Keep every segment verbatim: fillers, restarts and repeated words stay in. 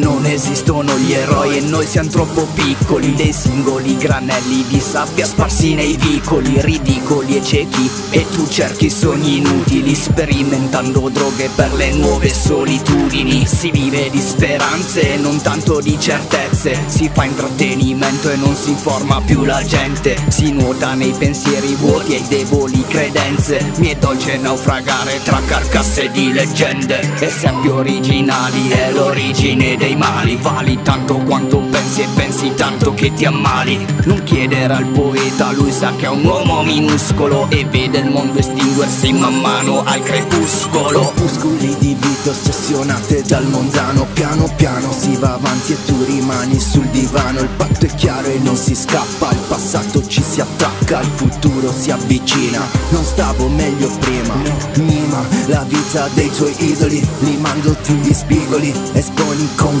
Non esistono gli eroi e noi siamo troppo piccoli, dei singoli granelli di sabbia sparsi nei vicoli, ridicoli e ciechi, e tu cerchi sogni inutili, sperimentando droghe per le nuove solitudini. Si vive di speranze e non tanto di certezze, si fa intrattenimento e non si informa più la gente, si nuota nei pensieri vuoti e ai deboli credenze. Mi è dolce naufragare tra carcasse di leggende, esempi originali è l'origine dei mali, vali tanto quanto pensi e pensi tanto che ti ammali. Non chiedere al poeta, lui sa che è un uomo minuscolo e vede il mondo estinguersi man mano al crepuscolo. Crepuscoli di vita ossessionate dal mondano, piano piano si va avanti e tu rimani sul divano. Il patto è chiaro e non si scappa, al passato ci si attacca, al futuro si avvicina. Non stavo meglio prima, mima la vita dei tuoi idoli, limandoti gli spigoli, esponi inconvenevoli.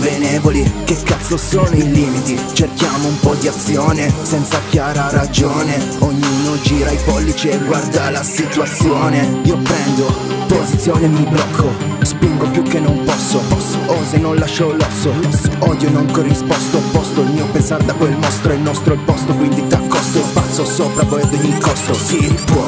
Che cazzo sono i limiti? Cerchiamo un po' di azione senza chiara ragione, ognuno gira i pollici e guarda la situazione. Io prendo posizione e mi blocco, spingo più che non posso, oso e non lascio l'osso, odio non corrisposto, opposto il mio pensar da quel mostro, è il nostro il posto, quindi t'accosto, passo sopra voi ad ogni costo. Si può.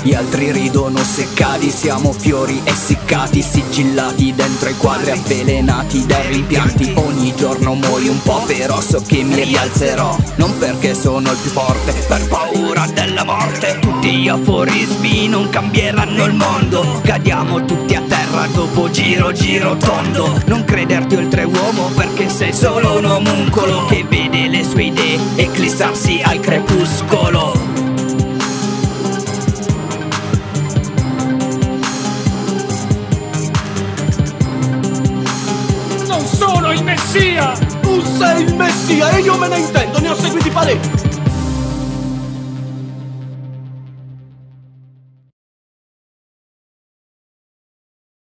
Gli altri ridono seccati, siamo fiori essiccati, sigillati dentro i quadri avvelenati dai rimpianti. Ogni giorno muoio un po', però so che mi rialzerò, non perché sono il più forte, per paura della morte. Tutti gli aforismi non cambieranno il mondo, cadiamo tutti a terra dopo giro giro tondo. Non crederti oltre uomo perché sei solo un omuncolo che vede le sue idee eclissarsi al crepuscolo. Sono il Messia! Tu sei il Messia e io me ne intendo, ne ho seguiti parecchi!